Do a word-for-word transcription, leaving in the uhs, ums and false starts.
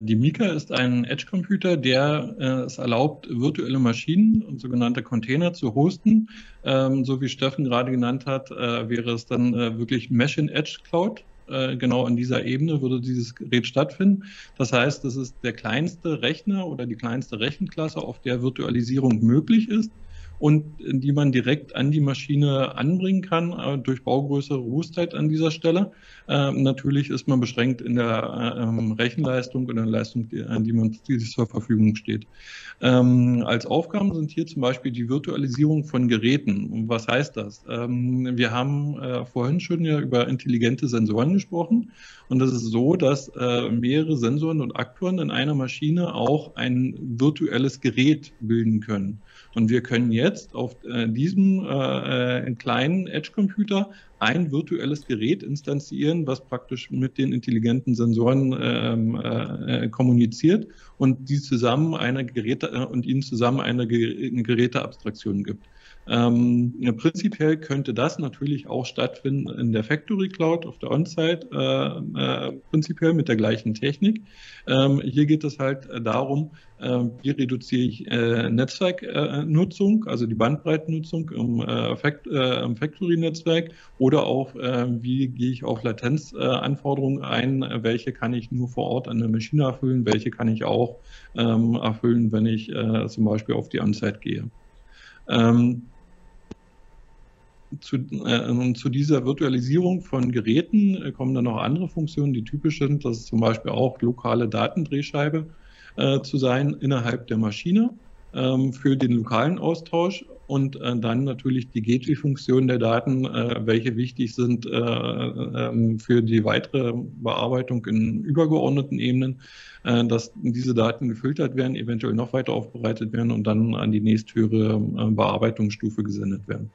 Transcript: Die MICA ist ein Edge-Computer, der äh, es erlaubt, virtuelle Maschinen und sogenannte Container zu hosten. Ähm, so wie Steffen gerade genannt hat, äh, wäre es dann äh, wirklich Machine Edge Cloud. Äh, genau an dieser Ebene würde dieses Gerät stattfinden. Das heißt, das ist der kleinste Rechner oder die kleinste Rechenklasse, auf der Virtualisierung möglich ist und die man direkt an die Maschine anbringen kann, durch Baugröße, Robustheit an dieser Stelle. Ähm, natürlich ist man beschränkt in der ähm, Rechenleistung oder der Leistung, die, an die man die zur Verfügung steht. Ähm, als Aufgaben sind hier zum Beispiel die Virtualisierung von Geräten. Und was heißt das? Ähm, wir haben äh, vorhin schon ja über intelligente Sensoren gesprochen. Und das ist so, dass äh, mehrere Sensoren und Aktoren in einer Maschine auch ein virtuelles Gerät bilden können. Und wir können jetzt Jetzt auf äh, diesem äh, kleinen Edge-Computer ein virtuelles Gerät instanzieren, was praktisch mit den intelligenten Sensoren ähm, äh, kommuniziert und die zusammen eine Geräte äh, und ihnen zusammen eine, Gerä eine Geräteabstraktion gibt. Ähm, prinzipiell könnte das natürlich auch stattfinden in der Factory Cloud auf der On-Site, äh, äh, prinzipiell mit der gleichen Technik. Ähm, hier geht es halt darum, äh, wie reduziere ich äh, Netzwerknutzung, äh, also die Bandbreitennutzung im, äh, Fact, äh, im Factory-Netzwerk, oder auch, äh, wie gehe ich auf Latenzanforderungen äh, ein, welche kann ich nur vor Ort an der Maschine erfüllen, welche kann ich auch ähm, erfüllen, wenn ich äh, zum Beispiel auf die On-Site gehe. Ähm, Zu, äh, zu dieser Virtualisierung von Geräten äh, kommen dann noch andere Funktionen, die typisch sind. Das ist zum Beispiel auch lokale Datendrehscheibe äh, zu sein innerhalb der Maschine äh, für den lokalen Austausch und äh, dann natürlich die Gateway-Funktion der Daten, äh, welche wichtig sind äh, äh, für die weitere Bearbeitung in übergeordneten Ebenen, äh, dass diese Daten gefiltert werden, eventuell noch weiter aufbereitet werden und dann an die nächsthöhere äh, Bearbeitungsstufe gesendet werden.